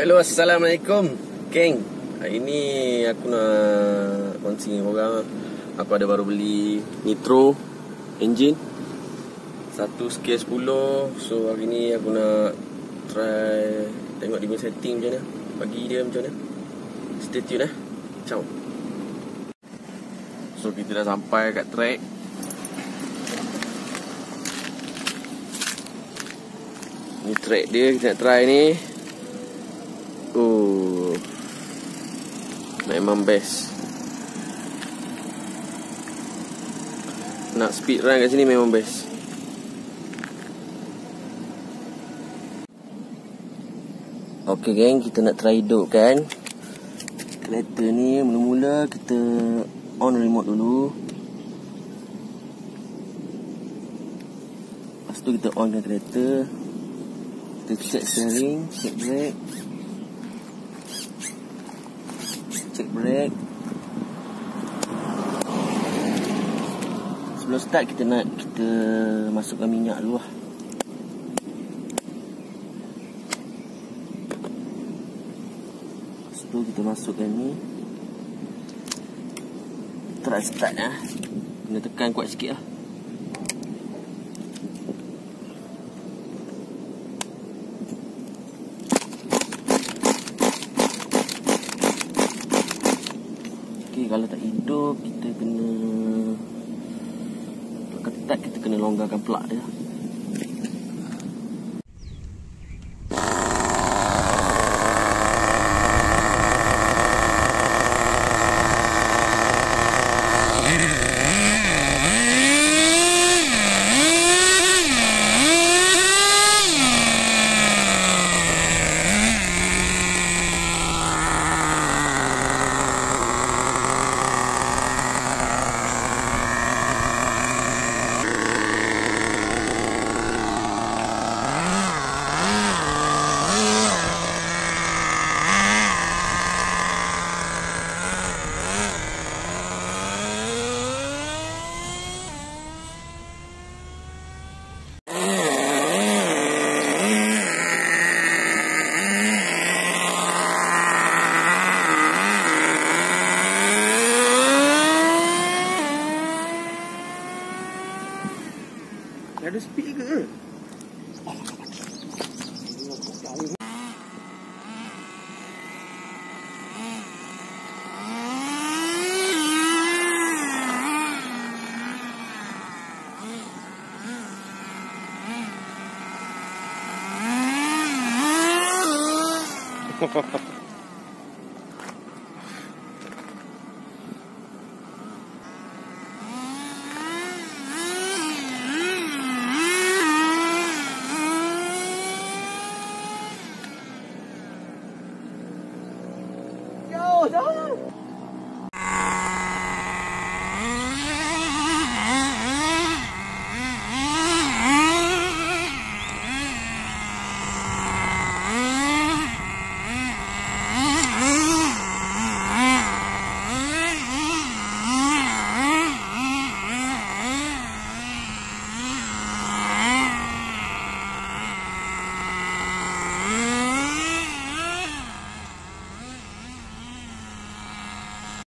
Hello, Assalamualaikum Keng. Hari ni aku nak kongsi dengan korang. Aku ada baru beli Nitro Enjin 1 skala 10. So hari ni aku nak try tengok dia punya setting macam mana, bagi dia macam mana. Stay tune lah. Ciao. So kita dah sampai kat track. Ni track dia kita nak try ni. Oh, memang best. Nak speed run kat sini memang best. Ok geng, kita nak try hidupkan kereta ni. Mula-mula kita on remote dulu, lepas tu kita onkan kereta. Kita check steering, check brake, break. Sebelum start kita masukkan minyak dulu lah. Lepas tu kita masukkan ni. Try start lah. Kena tekan kuat sikit lah. Kalau tak hidup, kita kena ketat, kita kena longgarkan plug dia. Ada speed ke?